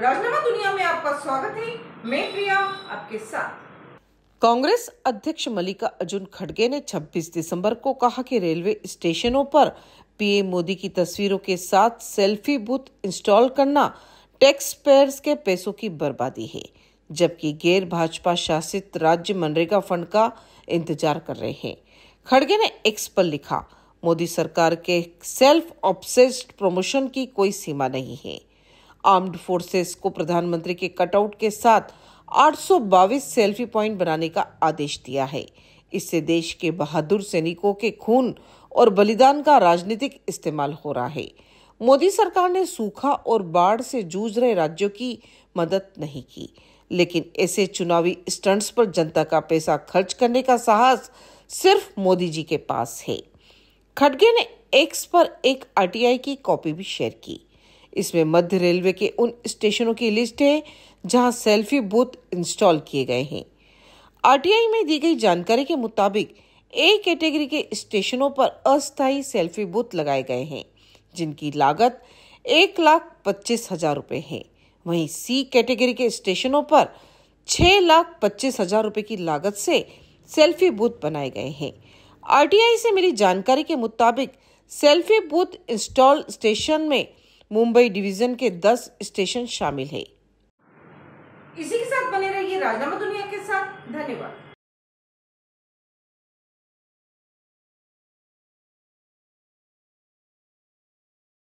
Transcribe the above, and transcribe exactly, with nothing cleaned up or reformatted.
राजनामा दुनिया में आपका स्वागत है। मैं प्रिया आपके साथ। कांग्रेस अध्यक्ष मल्लिका अर्जुन खड़गे ने छब्बीस दिसंबर को कहा कि रेलवे स्टेशनों पर पीएम मोदी की तस्वीरों के साथ सेल्फी बूथ इंस्टॉल करना टैक्स पेयर्स के पैसों की बर्बादी है, जबकि गैर भाजपा शासित राज्य मनरेगा फंड का इंतजार कर रहे हैं। खड़गे ने एक्स पर लिखा, मोदी सरकार के सेल्फ ऑब्सेस्ड प्रमोशन की कोई सीमा नहीं है। आर्म्ड फोर्सेस को प्रधानमंत्री के कटआउट के साथ आठ सौ बाईस सेल्फी पॉइंट बनाने का आदेश दिया है। इससे देश के बहादुर सैनिकों के खून और बलिदान का राजनीतिक इस्तेमाल हो रहा है। मोदी सरकार ने सूखा और बाढ़ से जूझ रहे राज्यों की मदद नहीं की, लेकिन ऐसे चुनावी स्टंट्स पर जनता का पैसा खर्च करने का साहस सिर्फ मोदी जी के पास है। खड़गे ने एक्स पर एक आरटीआई की कॉपी भी शेयर की। इसमें मध्य रेलवे के उन स्टेशनों की लिस्ट है जहां सेल्फी बूथ इंस्टॉल किए गए हैं। आरटीआई में दी गई जानकारी के मुताबिक ए कैटेगरी के स्टेशनों पर अस्थायी सेल्फी बूथ लगाए गए हैं, जिनकी लागत एक लाख पच्चीस हजार रुपये है। वहीं सी कैटेगरी के स्टेशनों पर छह लाख पच्चीस हजार रुपये की लागत से सेल्फी बूथ बनाए गए हैं। आरटीआई से मिली जानकारी के मुताबिक सेल्फी बूथ इंस्टॉल स्टेशन में मुंबई डिवीजन के दस स्टेशन शामिल है। इसी के साथ बने रहिए राजनामा दुनिया के साथ। धन्यवाद।